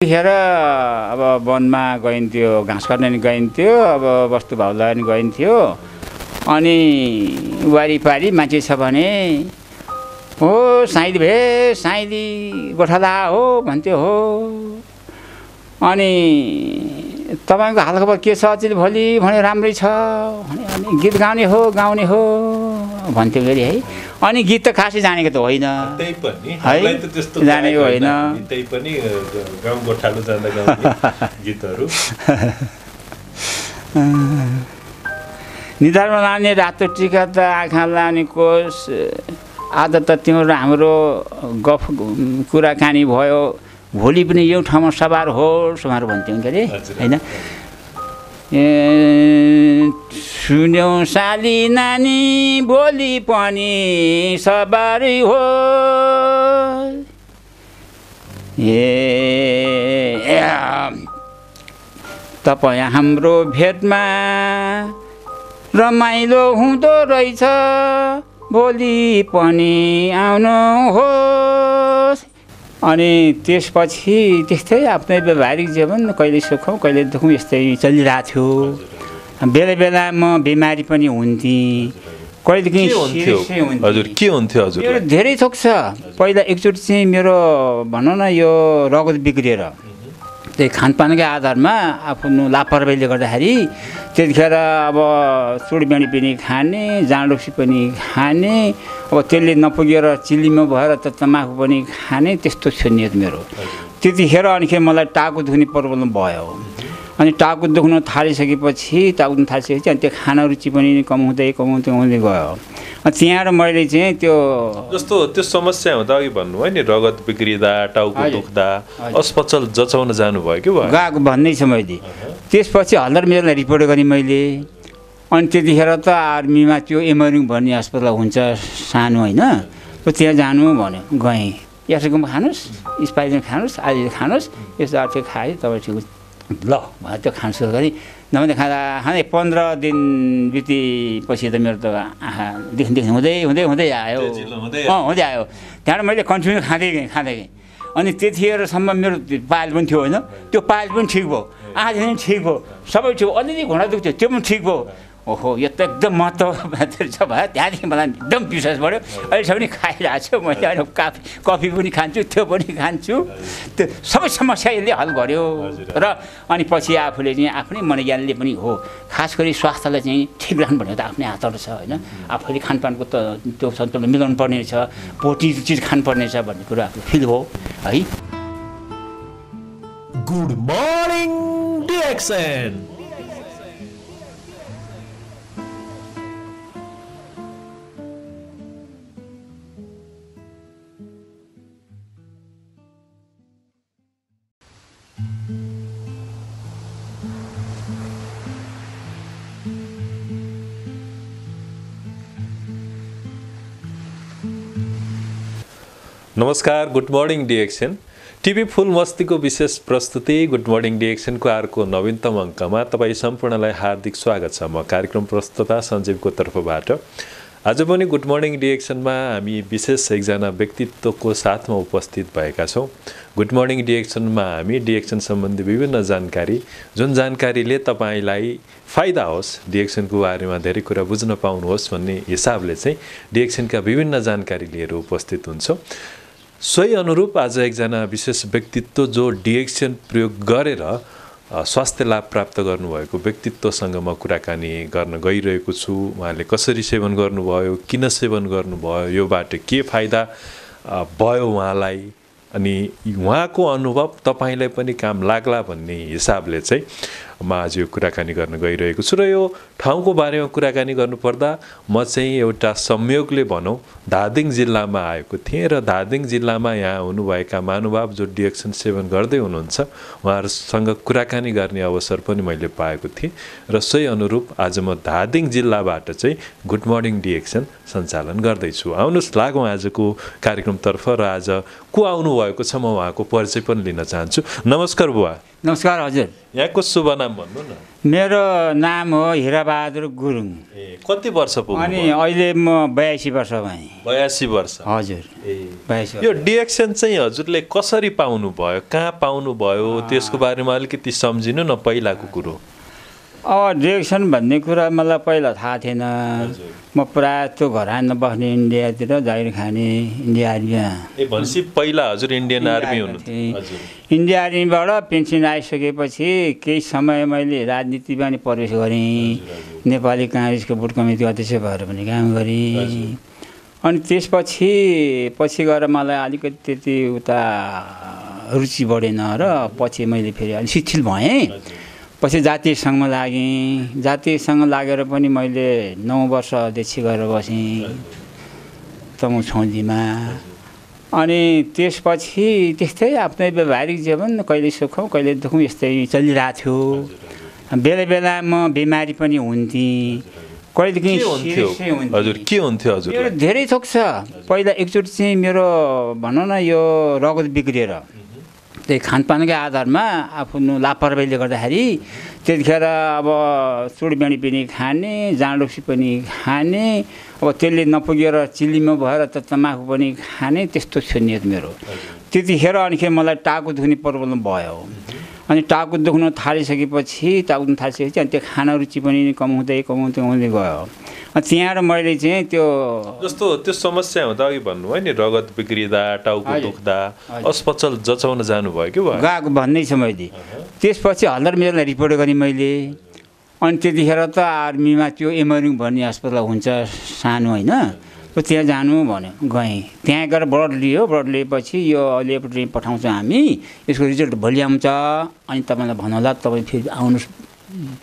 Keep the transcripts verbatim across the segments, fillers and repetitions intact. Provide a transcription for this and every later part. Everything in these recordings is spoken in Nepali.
त्यतिखेर अब वनमा गइन्थ्यो, घाँस काट्न नि गइन्थ्यो, अब वस्तु भाउला नि गइन्थ्यो। अनि वारीपारी मान्छे छ भने हो साइदी भे साइदी गोठाला हो भन्थ्यो हो। अनि तपाईको हालखबर के छ अझै भोलि भने राम्रै छ भने अनि गीत गाउने हो गाउने हो भन्थ्यो फेरि है। अनि गीत त खासै जानेको त होइन, त्यै पनि हामीलाई त त्यस्तो जानेको होइन, त्यै पनि गाउँ गोठालो जाँदा गाउने गीतहरु निधारमा लाने रातो टीका त आँखा लाने कोष आदत त तिम्रो हाम्रो गफ कुराकानी भयो, भोलि पनि यो ठाउँमा सवार होस् भनेर भन्थ्यौ के अरे हैन। ए सुन्यौ साली नानी बोली पनि सवारी हो, ए तपाईँ हाम्रो भेटमा रमाइलो हुँदो रहेछ, बोली पनि आउनु हो। अनि त्यसपछि त्यस्तै आफ्नै व्यवहारिक जीवन कहिले सुखौँ कहिले दुखौँ यस्तै चलिरहेको थियो। बेला बेला म बिमारी पनि हुन्थेँ, कहिले के हुन्थ्यो हजुर मेरो धेरै थोक छ। पहिला एकचोटि चाहिँ मेरो भनौँ न यो रगत बिग्रिएर त्यही खानपानकै आधारमा आफ्नो लापरवाहीले गर्दाखेरि त्यतिखेर अब चुडबिँडी पनि खाने, जाँडोक्सी पनि खाने, अब त्यसले नपुगेर चिल्लीमा भएर त तमाखु पनि खाने, त्यस्तो थियो नियत मेरो त्यतिखेर। अनिखेरि मलाई टाउको दुख्ने प्रब्लम भयो। अनि टाउको दुख्न थालिसकेपछि टाउको दुख्न थालिसकेपछि अनि त्यो खाना रुचि पनि कमाउँदै कमाउँदै हुँदै गयो। त्यहाँबाट मैले चाहिँ त्यो जस्तो त्यो समस्या हुँदा अघि भन्नुभयो नि रगत बिग्रिँदा टाउको दुख्दा अस्पताल जचाउन जानुभयो कि भयो गएको भन्दै छ मैले। त्यसपछि हल्लर मेरो रिपोर्ट गरेँ मैले। अनि त्यतिखेर त आर्मीमा त्यो एमरिङ भन्ने अस्पताल हुन्छ सानो होइन, त्यहाँ जानु भन्यो। गएँ, यसोको खानुहोस्, स्पाइडर खानुहोस्, आलु खानुहोस्, यस्तो अर्थे खाएँ तपाईँ ठिक ल भनेर त्यो खान सुरु गरेँ। नभए खाँदा खाँदै पन्ध्र दिन बितेपछि त मेरो त आँखा देख्न देख्ने हुँदै हुँदै हुँदै आयो अँ हुँदै आयो। त्यहाँबाट मैले कन्टिन्यू खाँदै गएँ खाँदै गएँ। अनि त्यतिखेरसम्म मेरो पायल पनि थियो होइन, त्यो पायल पनि ठिक भयो, आँखा देख्ने ठिक भयो, सबै ठिक भयो। अलिअलि घुँडा दुख्थ्यो त्यो पनि ठिक भयो। ओहो यो त एकदम महत्त्व छ भयो। त्यहाँदेखि मलाई एकदम विश्वास बढ्यो। अहिलेसम्म पनि खाइरहेको छु मैले, अहिले काफी कफी पनि खान्छु, त्यो पनि खान्छु, त्यो सबै समस्या यसले हल गर्यो। र अनि पछि आफूले चाहिँ आफ्नै मनोज्ञानले पनि हो, खास गरी स्वास्थ्यलाई चाहिँ ठिक राख्नु भनेको त आफ्नै हातहरू छ होइन। आफूले खानपानको त त्यो सन्तुलन मिलाउनु पर्ने छ, प्रोटिन चिज खानुपर्ने छ भन्ने कुरा आफूले फिल भयो है। Good morning DXN. नमस्कार, good morning DXN TV full मस्तीको विशेष प्रस्तुति गुड मर्निङ डिएक्सनको अर्को नवीनतम अङ्कमा तपाईँ सम्पूर्णलाई हार्दिक स्वागत छ। म कार्यक्रम प्रस्तुता सञ्जीवको तर्फबाट। आज पनि गुड मर्निङ डिएक्सनमा हामी विशेष एकजना व्यक्तित्वको साथमा उपस्थित भएका छौँ। गुड मर्निङ डिएक्सनमा हामी डिएक्सन सम्बन्धी विभिन्न जानकारी, जुन जानकारीले तपाईँलाई फाइदा होस्, डिएक्सनको बारेमा धेरै कुरा बुझ्न पाउनुहोस् भन्ने हिसाबले चाहिँ डिएक्सनका विभिन्न जानकारी लिएर उपस्थित हुन्छौँ। सोही अनुरूप आज एकजना विशेष व्यक्तित्व जो डिएक्सन प्रयोग गरेर स्वास्थ्य लाभ प्राप्त गर्नुभएको व्यक्तित्वसँग म कुराकानी गर्न गइरहेको छु। उहाँले कसरी सेवन गर्नुभयो, किन सेवन गर्नुभयो, योबाट के फाइदा भयो उहाँलाई, अनि उहाँको अनुभव तपाईँलाई पनि काम लाग्ला भन्ने हिसाबले चाहिँ म आज यो कुराकानी गर्न गइरहेको छु। र यो ठाउँको बारेमा कुराकानी गर्नुपर्दा म चाहिँ एउटा संयोगले भनौँ धादिङ जिल्लामा आएको थिएँ र धादिङ जिल्लामा यहाँ हुनुभएका महानुभाव जो डिएक्सन सेवन गर्दै हुनुहुन्छ उहाँहरूसँग कुराकानी गर्ने अवसर पनि मैले पाएको थिएँ। र सोही अनुरूप आज म धादिङ जिल्लाबाट चाहिँ गुड मर्निङ डिएक्सन सञ्चालन गर्दैछु। आउनुहोस् लागौँ आजको कार्यक्रमतर्फ। र आज को आउनुभएको छ म उहाँको परिचय पनि लिन चाहन्छु। नमस्कार बुवा। नमस्कार हजुर। यहाँको शुभ नाम नाम भन्नु न मेरो नाम हो हिरा बहादुर गुरुङ ए कति वर्ष पुग्यो अनि अहिले म बयासी वर्ष भए बयासी वर्ष हजुर ए बयासी यो डीएक्सएन चाहिँ हजुरले कसरी पाउनु भयो कहाँ पाउनु भयो त्यसको बारेमा अलिकति समझिनु न पहिलाको कुरो अ डीएक्सएन भन्ने कुरा मलाई पहिला थाहा थिएन म प्रायः त्यो घरान बस्ने इन्डियातिर जाहिर खाने इन्डिया आर्मी ए भनेपछि पहिला हजुर इन्डियन आर्मी हुनुहुन्थ्यो हजुर इन्डिया आर्मीबाट पेन्सन आइसकेपछि केही समय मैले राजनीतिमा पनि प्रवेश गरेँ नेपाली काङ्ग्रेसको बुट कमिटी अध्यक्ष भएर पनि काम गरेँ अनि त्यसपछि पछि गएर मलाई अलिकति त्यति उता रुचि बढेन र पछि मैले फेरि अलि शिथिल भएँ पछि जातीय संघमा लागेँ जातीय संघ लागेर पनि मैले नौ वर्ष अध्यक्ष गरेर बसेँ तमु छौँदीमा अनि त्यसपछि त्यस्तै आफ्नै व्यवहारिक जीवन कहिले सुख कहिले दुःख यस्तै चलिरहेको थियो बेला बेला म बिमारी पनि हुन्थेँ कहिले के हुन्थ्यो हजुर के हुन्थ्यो हजुर मेरो धेरै थोक छ पहिला एकचोटि चाहिँ मेरो भनौँ न यो रगत बिग्रिएर त्यही खानपानकै आधारमा आफ्नो लापरवाहीले गर्दाखेरि त्यतिखेर अब चुडबेणी पनि खाने जाँडोक्सी पनि खाने अब त्यसले नपुगेर चिल्लीमा भएर त तमाखु पनि खाने त्यस्तो थियो नियत मेरो त्यतिखेर अनिखेर मलाई टाउको दुख्ने प्रब्लम भयो अनि टाउको दुख्न थालिसकेपछि टाउको दुख्न थालिसकेपछि अनि त्यो खाना रुचि पनि कमाउँदै कमाउँदै हुँदै गयो त्यहाँबाट मैले चाहिँ त्यो जस्तो त्यो समस्या हुँदा अघि भन्नुभयो नि रगत बिग्रिँदा टाउको दुख्दा अस्पताल जचाउन जानुभयो के भयो गएको भन्नै छ मैले त्यसपछि हल्लर मेरो रिपोर्ट गरेँ मैले अनि त्यतिखेर त आर्मीमा त्यो एमरिङ भन्ने अस्पताल हुन्छ सानो होइन त्यहाँ जानु भन्यो गएँ त्यहाँ गएर ब्लड लियो ब्लड लिएपछि यो ल्याबोरेटरी पठाउँछ हामी यसको रिजल्ट भोलि आउँछ अनि तपाईँलाई भन्नु होला तपाईँ फेरि आउनुहोस्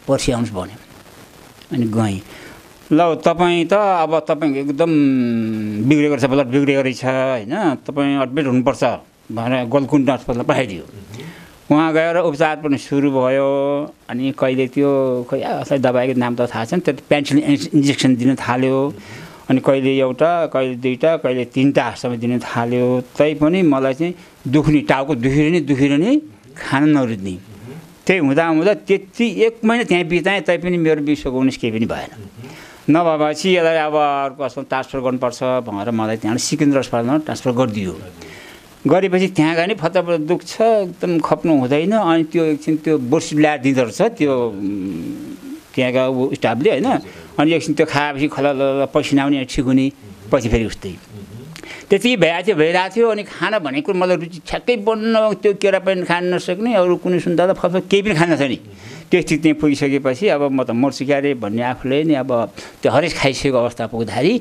पर्सि आउनुहोस् भन्यो अनि गएँ ल तपाईँ त अब तपाईँको एकदम बिग्रेको छ ब्लड बिग्रेको रहेछ होइन तपाईँ एडमिट हुनुपर्छ भनेर गोलकुण्ड अस्पतालमा पठाइदियो उहाँ गएर उपचार पनि सुरु भयो अनि कहिले त्यो खै असली दबाईको नाम त थाहा छैन त्यो पेन्सिल इन्जेक्सन दिन थाल्यो अनि कहिले एउटा कहिले दुईवटा कहिले तिनवटासम्म दिन थाल्यो तैपनि मलाई चाहिँ दुख्ने टाउको दुखिरहने दुखिरहने खाना नरुच्ने त्यही हुँदा हुँदा त्यति एक महिना त्यहाँ बिताएँ तैपनि मेरो विश्वको उन्नाइस केही पनि भएन नभएपछि यसलाई अब अर्को अस्पताल ट्रान्सफर गर्नुपर्छ भनेर मलाई त्यहाँबाट सिकन्द्र अस्पतालमा ट्रान्सफर गरिदियो गरेपछि त्यहाँ गयो नि फतफत दुख्छ एकदम खप्नु हुँदैन अनि त्यो एकछिन त्यो बोर्सी ल्याएर दिँदो रहेछ त्यो त्यहाँका ऊ स्टाफले होइन अनि एकछिन त्यो खाएपछि खला पैसा आउने ठिक हुने पछि फेरि उस्तै त्यति भइरहेको थियो भइरहेको थियो अनि खाना भनेको मलाई रुचि ठ्याक्कै बन्न त्यो केरा पनि खान नसक्ने अरू कुनै सुन्दा त फतफत केही पनि खान नसक्ने त्यो स्थिति पुगिसकेपछि अब म त मर्छु क्यारे भन्ने आफूले नै अब त्यो हरेस खाइसकेको अवस्था पुग्दाखेरि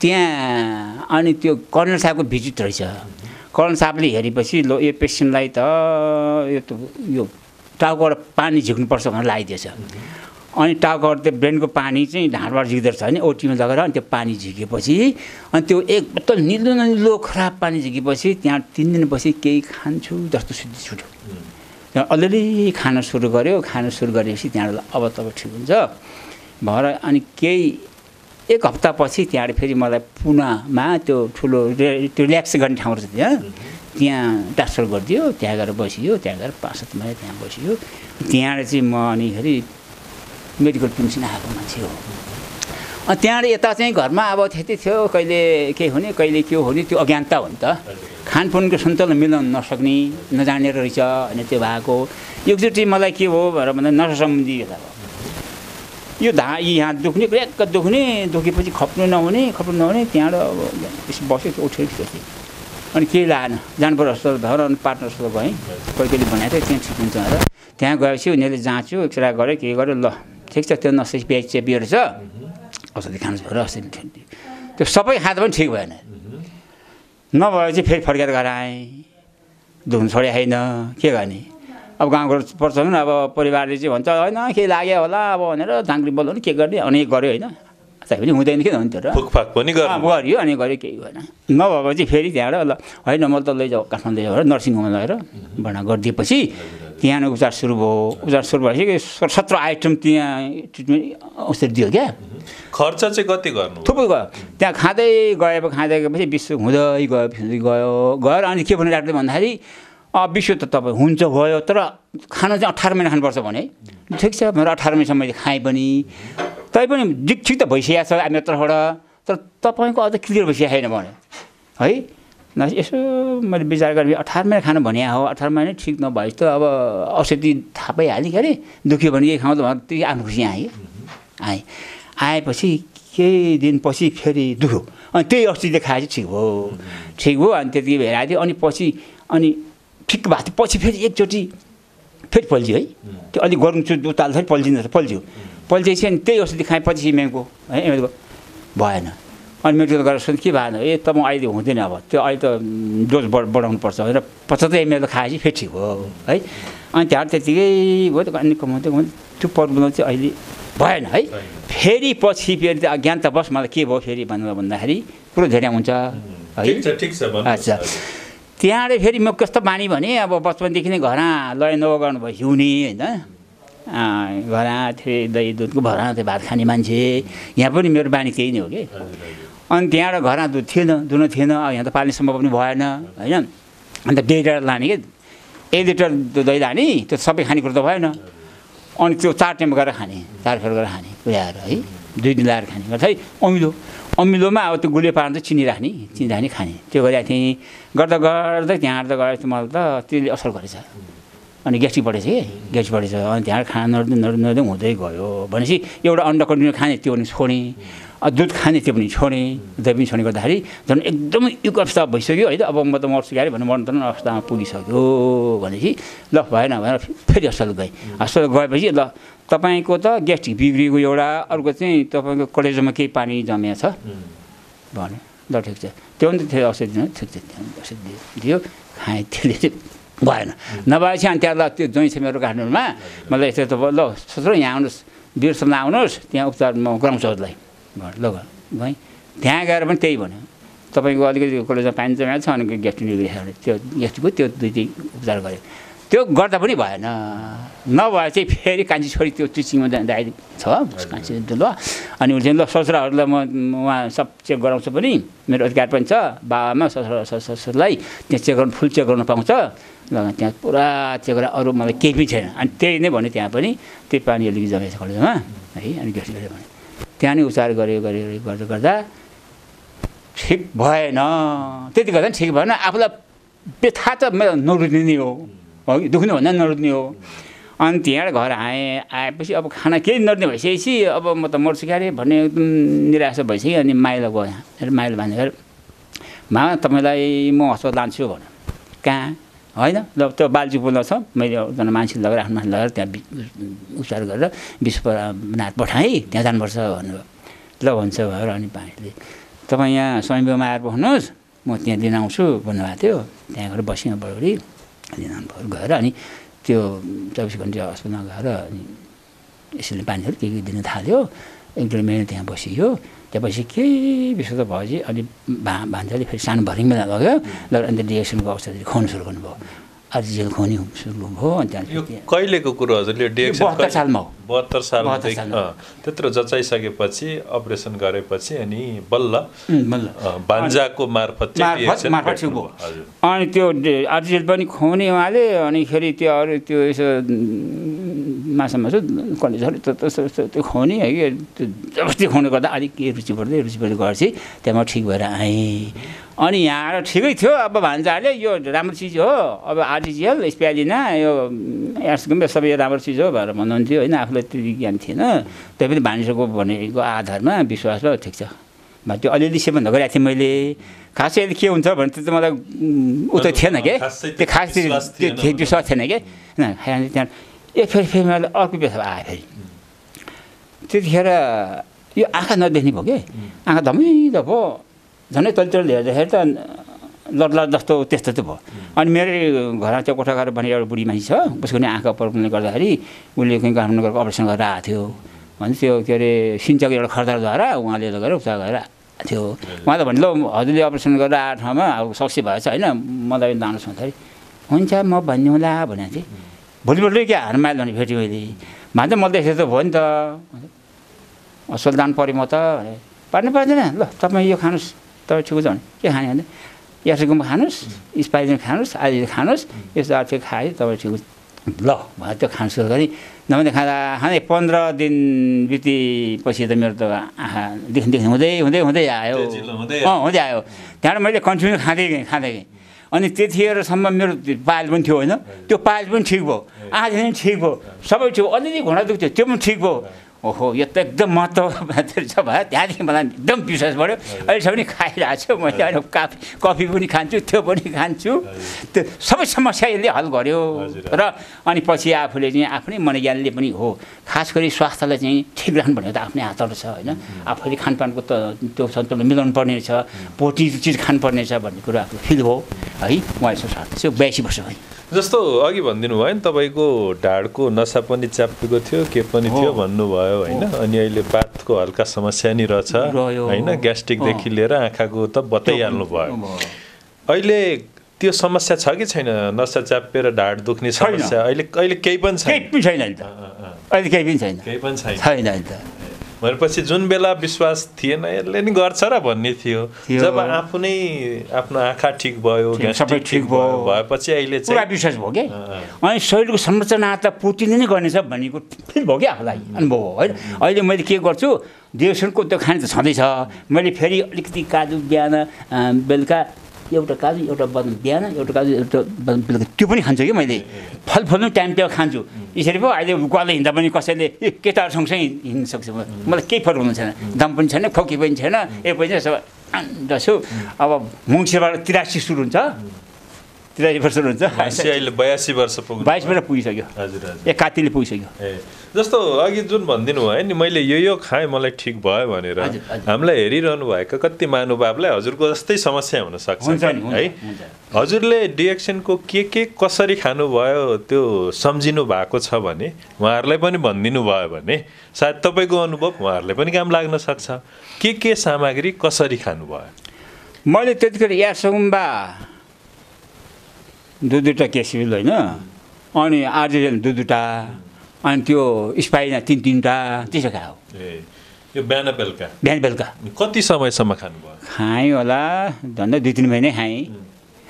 त्यहाँ अनि त्यो कर्नल साहबको भिजिट रहेछ कर्नल साहबले हेरेपछि ल यो पेसेन्टलाई त यो त यो टाउकोबाट पानी झिक्नुपर्छ भनेर लगाइदिएछ अनि टाउकोबाट त्यो ब्रेनको पानी चाहिँ ढाँडबाट झिक्दो रहेछ भने ओटीमा लगेर अनि त्यो पानी झिकेपछि अनि त्यो एक एकदम निलो निलो खराब पानी झिकेपछि त्यहाँ तिन दिनपछि केही खान्छु जस्तो सुति छुट्यो त्यहाँ अलिअलि खाना सुरु गर्यो खाना सुरु गरेपछि त्यहाँबाट अब तपाईँ ठिक हुन्छ भएर अनि केही एक हप्तापछि त्यहाँबाट फेरि मलाई पुनामा त्यो ठुलो रिल्याक्स गर्ने ठाउँ रहेछ त्यहाँ त्यहाँ ट्रान्सफर गरिदियो त्यहाँ गएर बसियो त्यहाँ गएर पाँच सात महिना त्यहाँ बसियो त्यहाँबाट चाहिँ म अनि फेरि मेडिकल पेन्सन आएको मान्छे हो अनि त्यहाँबाट यता चाहिँ घरमा अब त्यस्तै थियो कहिले के हुने कहिले के हुने त्यो अज्ञानता हो नि त खानपानको सन्तुलन मिलाउन नसक्ने नजानेर रहेछ होइन त्यो भएको एकचोटि मलाई के हो भनेर भन्दा नसा सम्बन्धी यता भयो यो धा यहाँ दुख्ने एक दुख्ने दुखेपछि खप्नु नहुने खप्नु नहुने त्यहाँबाट अब बस्यो त्यो उठ्यो त्यसपछि अनि केही लागेन जानपर अस्पताल भएर अनि पार्टनर अस्पताल गएँ कोही कोहीले भनेको थियो त्यहाँ ठिक हुन्छ भनेर त्यहाँ गएपछि उनीहरूले जाँच्यो एक्सरे गऱ्यो के गर्यो ल ठिक छ त्यो नसा बिहा चेपियो रहेछ औषधी खानुहोस् भएर औषधी त्यो सबै खाँदा पनि ठिक भएन नभएपछि फेरि फर्केर गएर आएँ धुन छोडे होइन के गर्ने अब गाउँ घर पर्छ अब परिवारले चाहिँ भन्छ होइन केही लाग्यो होला अब भनेर झाँक्री बोलाउनु के गर्ने अनि गऱ्यो होइन पनि हुँदैन किन हुन्थ्यो र फुकफाक पनि गऱ्यो अनि गऱ्यो केही भएन नभएपछि फेरि त्यहाँबाट ल होइन म त लैजाऊ काठमाडौँ लैजाऊ नर्सिङ होममा लगेर भर्ना गरिदिएपछि त्यहाँ उपचार सुरु भयो उपचार सुरु भएपछि सत्र आइटम त्यहाँ ट्रिटमेन्ट औषध दियो क्या खर्च चाहिँ कति गर्नु थुप्रै गयो त्यहाँ खाँदै गयो खाँदै गएपछि विश्व हुँदै गयो गयो गएर अनि के भन्यो डाक्टरले भन्दाखेरि विश्व त तपाईं हुन्छ भयो तर खाना चाहिँ अठार महिना खानुपर्छ भने ठिक छ मेरो अठार महिनासम्म मैले खाएँ पनि तैपनि ठिक त भइसकेको छ हाम्रो तर्फबाट तर तपाईंको अझ क्लियर भइसकेको छैन भने है न यसो मैले विचार गरे अठार महिना खानु भने हो अठार महिना ठिक नभए त अब औषधि थाहा पाइहाल्यो के दुख्यो भने यही खाउँ त भने त्यो आफ्नो खुसी आयो आए आएपछि केही दिनपछि फेरि दुख्यो अनि त्यही औषधि खाएपछि ठिक हो ठिक हो अनि त्यति बेर आदि अनि पछि अनि ठिक भयो पछि फेरि एकचोटी फेरि पल्झियो है त्यो अलि गरौँ छु उताल फेरि पल्झिन्छ पल्झियो पल्झिएपछि अनि त्यही औषधि खाएँ पछि मेमको है भएन अनि मेडिकल गरेर के भएन ए त म अहिले हुँदैन अब त्यो अहिले त डोज बढाउनु पर्छ भनेर पचहत्तर एमएल खाएपछि फेरि ठिक हो है अनि त्यहाँ त्यतिकै भयो अनि कमाउँदै कमाउँदै त्यो प्रब्लम चाहिँ अहिले भएन है फेरि पछि फेरि ज्ञान त बस मलाई के भयो फेरि भनेर भन्दाखेरि पुरो धेरै हुन्छ है ठिक छ अच्छा त्यहाँले फेरि म कस्तो बानी भने अब बचपनदेखि नै घरा लय नगर्नु भयो हिउने हैन घरा थिए दही दुधको भरा थियो भात खाने मान्छे यहाँ पनि मेरो बानी त्यही नै हो के अनि त्यहाँबाट घरा दुध थिएन दुध थिएन अब यहाँ त पाल्ने सम्भव पनि भएन हैन अनि त डेढ लिटर लाने के एक लिटर दही लाने त्यो सबै खाने कुरो त भएन अनि त्यो चार टाइम गरेर खाने चार फेर गरेर खाने कुराहरू है दुई दिन लाएर खाने गर्छ है अमिलो अमिलोमा अब त्यो गुलियो पार्नु चाहिँ चिनी राख्ने चिनी राख्ने खाने त्यो गरेको थिएँ गर्दा गर्दै त्यहाँ गर्दा गर्दा मलाई त त्यसले असर गरेछ अनि ग्यास्ट्रिक बढेछ कि ग्यास्ट्रिक बढेछ अनि त्यहाँ खाना नर्दै नर्दै हुँदै गयो भनेपछि एउटा अन्डा कन्टिन्यू खाने त्यो पनि छोडेँ दुध खाने त्यो पनि छोडेँ दही पनि छोड्ने गर्दाखेरि झन् एकदमै युग अवस्था भइसक्यो है त अब म त मर्छु गाडी भनेर मर्नु त अवस्थामा पुगिसक्यो भनेपछि ल भएन भनेर फेरि हस्पिटल गएँ हस्पिटल गएपछि ल तपाईंको त ग्यास्ट्रिक बिग्रिएको एउटा अर्को चाहिँ तपाईंको कलेजोमा केही पानी जम्या छ भने ल ठिक छ त्यो पनि थियो औषधि ठिक छ औषधि दियो खाएँ त्यसले भएन नभएपछि अनि त्यहाँ ल त्यो जोइँ छ मेरो गार्डनमा मलाई यस्तो त ल सोच्नु यहाँ आउनुहोस् बिरसम्म आउनुहोस् त्यहाँ उपचार म गराउँछु उसलाई ल गएँ त्यहाँ गएर पनि त्यही भन्यो तपाईँको अलिकति कलेजमा पानी जम्या छ अनि ग्यास्ट्रिक त्यो ग्यास्ट्रिकको त्यो दुईटी उपचार गऱ्यो त्यो गर्दा पनि भएन नभए चाहिँ फेरि कान्छी छोरी त्यो टिचिङमा जाँदाखेरि छ कान्छी ल अनि उसले ल ससुराहरूलाई म उहाँ सब चेक गराउँछु पनि मेरो अधिकार पनि छ बाबामा ससुरा ससुरलाई त्यहाँ चेक गर्नु फुल चेक गर्नु पाउँछ ल त्यहाँ पुरा चेक गरेर अरू मलाई केही पनि छैन अनि त्यही नै भन्यो त्यहाँ पनि त्यही पानी अलिकति जमेको छ कलेजमा है अनि ग्यास गरेर भन्यो त्यहाँ नै उपचार गऱ्यो गऱ्यो गर्दा गर्दा ठिक भएन त्यति गर्दा पनि ठिक भएन आफूलाई व्यथा त मेरो नरुदिने हो हो दुख्नु भन्दा नरुद्ने हो अनि त्यहाँबाट घर आएँ आएपछि अब खाना केही नरुद्ने भइसकेपछि अब म त मर्छु क्यारे भन्ने एकदम निराशा भइसक्यो अनि माइला गयो यहाँ माइला भन्दाखेरि मामा तपाईँलाई म हस्पिटल लान्छु भन्यो कहाँ होइन ल त्यो बाल्जु बोल्दा छ मैले एकजना मान्छे लगेर आफ्नो मान्छे लगेर त्यहाँ उपचार गरेर विश्वपरा नाथ पठाएँ त्यहाँ जानुपर्छ भन्नुभयो ल भन्छ भएर अनि भाइले तपाईँ यहाँ स्वयम्भूमा आएर बस्नुहोस् म त्यहाँ लिन आउँछु भन्नुभएको थियो त्यहाँ गएर बसेँ बढी लिनुभयो गएर अनि त्यो चौबिस घन्टे हस्पिटलमा गएर अनि यसरी पानीहरू के के दिन थाल्यो एक डेढ महिना त्यहाँ बसियो त्यसपछि केही विश्व त भएपछि अनि भा भान्जाले फेरि सानो भरिङमा लग्यो ल अन्त डिएक्सनको औषधि खुवाउनु सुरु गर्नुभयो आरजिएल खुवाउने सुरु भयो अनि त्यहाँ कहिलेको कुरो हजुरले डिएक्सन बहत्तर सालमा हो बहत्तर सालमा त्यत्रो जचाइसकेपछि अपरेसन गरेपछि अनि बल्ल बल्ल भान्जाको मार्फत अनि त्यो आरजिएल पनि खुवाउने उहाँले अनि फेरि त्यो अरू त्यो यसो माछा मासु कलेजहरू त्यो खुवाउने है त्यो जबरजस्ती खुवाउनु गर्दा अलिक रुचि पर्दै रुचि पर्दै गएपछि त्यहाँ म ठिक भएर आएँ अनि यहाँ आएर ठिकै थियो अब भान्जाले यो राम्रो चिज हो अब आरजिएल स्प्यालिना यो एड्सको सबै राम्रो चिज हो भनेर भन्नुहुन्थ्यो होइन आफूलाई त्यति ज्ञान थिएन तैपनि भान्जाको भनेको आधारमा विश्वासमा ठिक छ त्यो अलिअलि सेवनहरू गरेको थिएँ मैले खासै अहिले के हुन्छ भने त्यो त मलाई उ त थिएन के त्यो खास त्यो विश्वास थिएन कि होइन त्यहाँ ए फेरि फेरि मलाई अर्को व्यथा आयो फेरि त्यतिखेर यो आँखा नदेख्ने भयो कि आँखा धमिलो भयो झनै तल तल हेर्दाखेरि त लडलड जस्तो त्यस्तो चाहिँ भयो अनि मेरो घरमा त्यो कोठा गरेर भने एउटा बुढी मान्छे छ उसको नि आँखा पर्खले गर्दाखेरि उसले कहीँ काठमाडौँ गएको अपरेसन गरेर आएको थियो भने त्यो के अरे सिन्चाको एउटा खरदारद्वारा उहाँले लगेर उपचार गरेर आएको थियो उहाँले भन्यो ल हजुरले अपरेसन गरेर आएको ठाउँमा अब सक्सेस भएछ होइन मलाई लानुहोस् भन्दाखेरि हुन्छ म भनिदिउँला भने चाहिँ भोलिपल्टै क्या हार माइल भने भेट्यो मैले भान्जा मैले त यस्तो त भयो नि त अस्पताल जानु पऱ्यो म त भने पार्नु पर्दैन ल तपाईँ यो खानुहोस् तपाईँ ठिक छ भने के खाने भन्दा यात्रुको खानुस् स्पाइस खानुस् आलु खानुस् यस्तो अर्थको खायो तपाईँ ठिक ल भने त्यो खान्छु गरी नभने खाँदा खाँदै पन्ध्र दिन बितेपछि त मेरो त आँखा देख्न देख्न हुँदै हुँदै हुँदै आयो अँ हुँदै आयो त्यहाँबाट मैले कन्टिन्यू खाँदै गएँ खाँदै गएँ अनि त्यतिखेरसम्म मेरो पायल पनि थियो होइन त्यो पायल पनि ठिक भयो आँखा पनि ठिक भयो सबै ठिक अलिअलि घुँडा दुख्थ्यो त्यो पनि ठिक भयो ओहो यो त एकदम महत्त्व छ भयो त्यहाँदेखि मलाई एकदम विश्वास बढ्यो अहिलेसम्म पनि खाइरहेको छु मैले अहिले काफी कफी पनि खान्छु त्यो पनि खान्छु त्यो सबै समस्या यसले हल गर्यो र अनि पछि आफूले चाहिँ आफ्नै मनोज्ञानले पनि हो खास गरी स्वास्थ्यलाई चाहिँ ठिक राख्नु भनेको त आफ्नै हातहरू छ होइन आफूले खानपानको त त्यो सन्तुलन मिलाउनु पर्ने छ पोटी चिज खानुपर्ने छ भन्ने कुरो आफूले फिल हो है म यसो साथी बयासी वर्ष भयो जस्तो अघि भनिदिनु भयो नि तपाईँको ढाडको नसा पनि च्याप्पिएको थियो के पनि थियो भन्नुभयो हैन अनि अहिले बाथको हल्का समस्या नि रहेछ हैन ग्यास्ट्रिकदेखि लिएर आँखाको त बताइहाल्नु भयो अहिले त्यो समस्या छ कि छैन नसा च्यापेर ढाड दुख्ने समस्या अहिले अहिले केही पनि छैन केही पनि छैन नि त अहिले केही पनि छैन केही पनि छैन छैन नि त भनेपछि जुन बेला विश्वास थिएन यसले नि गर्छ र भन्ने थियो जब आफू नै आफ्नो आँखा ठिक भयो ग्यास्ट्रिक ठिक भयो भएपछि अहिले चाहिँ पुरा विश्वास भयो के अनि शरीरको संरचना त प्रोटिनले नै गर्नेछ भनेको फिल भयो क्या आफूलाई अनुभव हो होइन अहिले मैले के गर्छु डिएक्सनको त्यो खाने त छँदैछ मैले फेरि अलिकति काजु बिहान बेलुका एउटा काजु एउटा बदाम बिहान एउटा काजु एउटा बदाम बेलुका त्यो पनि खान्छु कि मैले फलफल पनि टाइम टेबल खान्छु यसरी पो अहिले ग्वाले हिँड्दा पनि कसैले केटाहरू सँगसँगै हिँड्नु सक्छ मलाई केही फरक हुनु छैन दम पनि छैन खोकी पनि छैन ए पनि छैन जसो अब मङ्सिरबाट तिरासी सुरु हुन्छ तिरासी वर्ष हुन्छ अहिले बयासी वर्ष पुग्यो बाइस वर्ष पुगिसक्यो हजुर ए कातिले पुगिसक्यो ए जस्तो अघि जुन भनिदिनु भयो नि मैले यो यो खाएँ मलाई ठिक भयो भनेर हामीलाई हेरिरहनु भएका कति महानुभावलाई हजुरको जस्तै समस्या हुनसक्छ है हजुरले डिएक्सनको के के कसरी खानुभयो त्यो सम्झिनु भएको छ भने उहाँहरूलाई पनि भनिदिनु भयो भने सायद तपाईँको अनुभव उहाँहरूले पनि काम लाग्न सक्छ के के सामग्री कसरी खानुभयो मैले त्यतिखेर यासुम्बा दुई दुईवटा केसिल होइन अनि आर्जेन दुई दुईवटा अनि त्यो स्पाइना तिन तिनवटा त्यसो खायो ए यो बिहान बेलुका बिहान बेलुका कति समयसम्म खानुभयो खाएँ होला झन्डै दुई तिन महिना खाएँ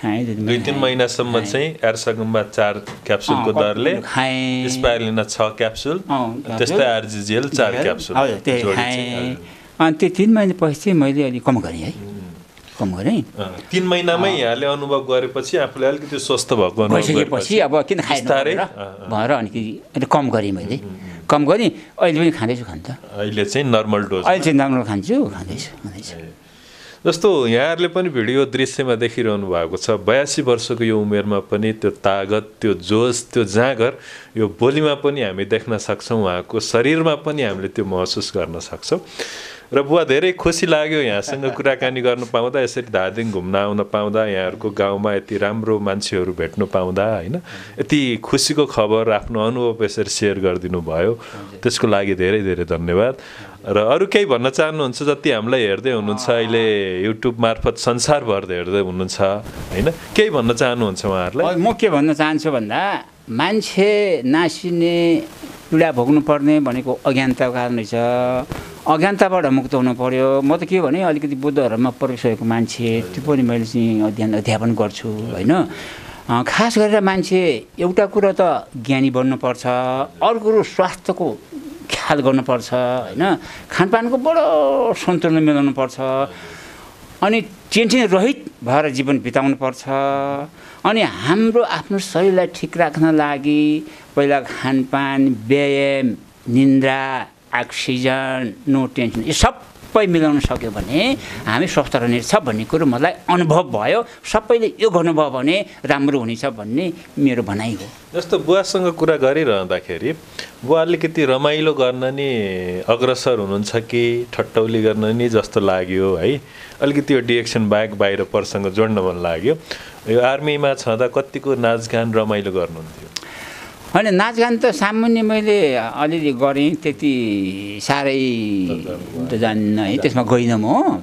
खाएँ दुई तिन महिनासम्म चाहिँ एरसगुम्बा चार क्याप्सुलको दरले खाएँ स्पाइलिना छ क्याप्सुल त्यस्तै आरजिजेल चार क्याप्सुल खाएँ अनि त्यो तिन महिनापछि चाहिँ मैले अलिक कम गरेँ है कम गरेँ तिन महिनामै यहाँले अनुभव गरेपछि आफूले अलिकति स्वस्थ भएको भइसकेपछि अब किन खाएन भनेर अलिकति कम गरेँ मैले कम गरेँ अहिले पनि खाँदैछु खान्छ अहिले चाहिँ नर्मल डोज अहिले चाहिँ नर्मल खान्छु खाँदैछु खाँदैछु जस्तो यहाँहरूले पनि भिडियो दृश्यमा देखिरहनु भएको छ बयासी वर्षको यो उमेरमा पनि त्यो तागत त्यो जोस त्यो जाँगर यो बोलीमा पनि हामी देख्न सक्छौँ उहाँको शरीरमा पनि हामीले त्यो महसुस गर्न सक्छौँ र बुवा धेरै खुसी लाग्यो यहाँसँग कुराकानी गर्न पाउँदा यसरी धादिङ घुम्न आउन पाउँदा यहाँहरूको गाउँमा यति राम्रो मान्छेहरू भेट्नु पाउँदा होइन यति खुसीको खबर आफ्नो अनुभव यसरी सेयर गरिदिनु भयो त्यसको लागि धेरै धेरै धन्यवाद र अरू केही भन्न चाहनुहुन्छ जति हामीलाई हेर्दै हुनुहुन्छ अहिले युट्युब मार्फत संसारभर हेर्दै हुनुहुन्छ होइन केही भन्न चाहनुहुन्छ उहाँहरूलाई म के भन्न चाहन्छु भन्दा मान्छे नासिने पीडा भोग्नुपर्ने भनेको अज्ञानताको कारण रहेछ अज्ञानताबाट मुक्त हुनु पर्यो म त के भने अलिकति बुद्ध धर्ममा प्रवेश भएको मान्छे त्यो पनि मैले चाहिँ अध्ययन अध्यापन गर्छु होइन खास गरेर मान्छे एउटा कुरो त ज्ञानी बन्नुपर्छ अरू कुरो स्वास्थ्यको ख्याल गर्नुपर्छ होइन खानपानको बडो सन्तुलन मिलाउनुपर्छ अनि टेन्सन रहित भएर जीवन बिताउनुपर्छ अनि हाम्रो आफ्नो शरीरलाई ठिक राख्न लागि पहिला खानपान व्यायाम निन्द्रा अक्सिजन नो टेन्सन यो सबै मिलाउन सक्यो भने हामी स्वस्थ रहनेछ भन्ने कुरो मलाई अनुभव भयो सबैले यो गर्नुभयो भने राम्रो हुनेछ भन्ने मेरो भनाइ हो जस्तो बुवासँग कुरा गरिरहँदाखेरि बुवा अलिकति रमाइलो गर्न नि अग्रसर हुनुहुन्छ कि ठट्टौली गर्न नि जस्तो लाग्यो है अलिकति यो डिएक्सन बाहेक बाहिर परसँग जोड्न मन लाग्यो यो आर्मीमा छँदा कतिको नाचगान रमाइलो गर्नुहुन्थ्यो होइन नाचगान त सामान्य मैले अलिअलि गरेँ त्यति साह्रै त जान्न है त्यसमा गइनँ म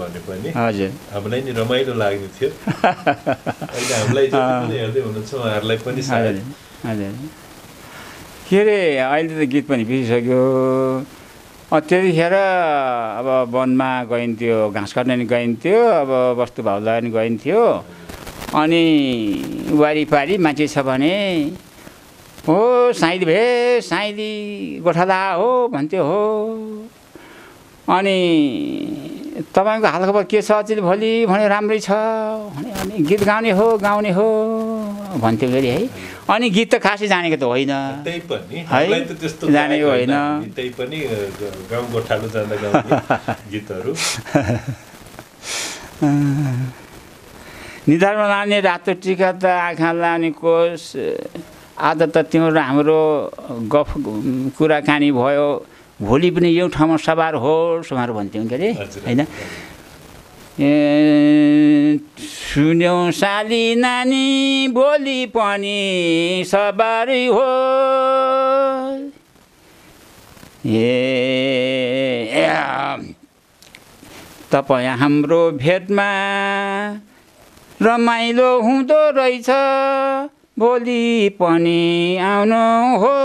भने पनि हजुर हामीलाई नि रमाइलो लाग्ने थियो अहिले हामीलाई जति हेर्दै हुनुहुन्छ उहाँहरुलाई पनि सायद हजुर के रे अहिले त गीत पनि बिर्सिसक्यो अ त्यतिखेर अब वनमा गइन्थ्यो घाँस काट्न नि गइन्थ्यो अब वस्तु भाउलाई नि गइन्थ्यो अनि वारीपारी मान्छे छ भने ओ साइदी भे साइदी गोठाला हो भन्थ्यो हो अनि तपाईको हालखबर के छ अझै भोलि भने राम्रै छ अनि गीत गाउने हो गाउने हो भन्थे फेरि है अनि गीत त खासै जानेको त होइन त्यै पनि हामीलाई त त्यस्तो जानेको होइन त्यै पनि गाउँ गोठालो जाँदा गाउने गीतहरु निधारमा लाने रातो टीका त आँखा लाने कोष आदत त तिम्रो हाम्रो गफ कुराकानी भयो भोलि पनि यो ठाउँमा सवार होस् भनेर भन्थ्यौ के अरे हैन ए सुन्यौ साली नानी भोलि पनि सवार हो ए तपाई हाम्रो भेटमा रमाइलो हुँदो रहेछ भोलि पनि आउनु हो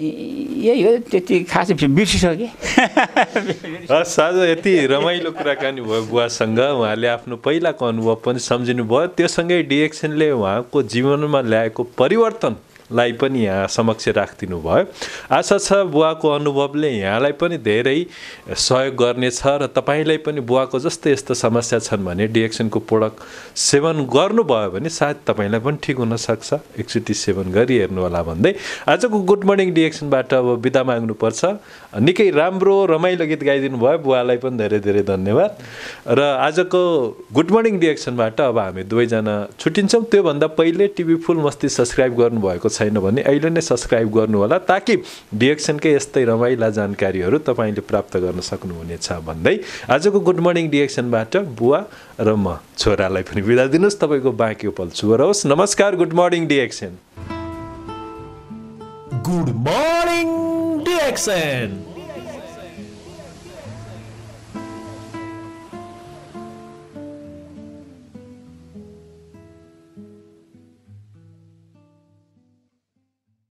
यही हो त्यति खासै बिर्सिसके हस् आज यति रमाइलो कुराकानी भयो बुवासँग उहाँले आफ्नो पहिलाको अनुभव पनि सम्झिनु भयो त्यससँगै डीएक्सएनले उहाँको जीवनमा ल्याएको परिवर्तनलाई पनि यहाँ समक्ष राखिदिनु भयो आशा छ बुवाको अनुभवले यहाँलाई पनि धेरै सहयोग गर्नेछ र तपाईलाई पनि बुवाको जस्तै यस्तो समस्या छन् भने डीएक्सएनको प्रोडक्ट सेवन गर्नुभयो भने सायद तपाईलाई पनि ठीक हुन सक्छ एकचोटी सेवन गरी हेर्नु होला भन्दै आजको गुड मर्निङ डीएक्सएनबाट अब बिदा माग्नु पर्छ निकै राम्रो रमाइलो गीत गाइदिनु भयो बुवालाई पनि धेरै-धेरै धन्यवाद र आजको गुड मर्निङ डीएक्सएनबाट अब हामी दुवै जना छुटिन्छौं त्यो भन्दा पहिले टिभी फुल मस्ती सब्स्क्राइब गर्नुभएको छैन भने अहिले नै सब्स्क्राइब गर्नु होला ताकि डीएक्सएनकै यस्तै रमाइला जानकारीहरू तपाईले प्राप्त गर्न सक्नुहुनेछ भन्दै आजको गुड मर्निङ डीएक्सएनबाट बुवा र म छोरालाई पनि बिदा दिनुस् तपाईको बाँकी उपल शुभ रहोस् नमस्कार good morning DXN good morning DXN